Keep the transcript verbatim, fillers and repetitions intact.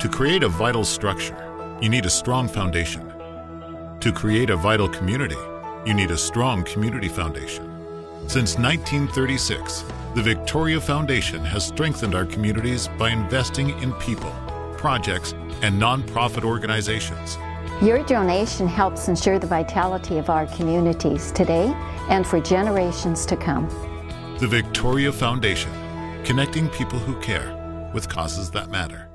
To create a vital structure, you need a strong foundation. To create a vital community, you need a strong community foundation. Since nineteen thirty-six, the Victoria Foundation has strengthened our communities by investing in people, projects, and nonprofit organizations. Your donation helps ensure the vitality of our communities today and for generations to come. The Victoria Foundation, connecting people who care with causes that matter.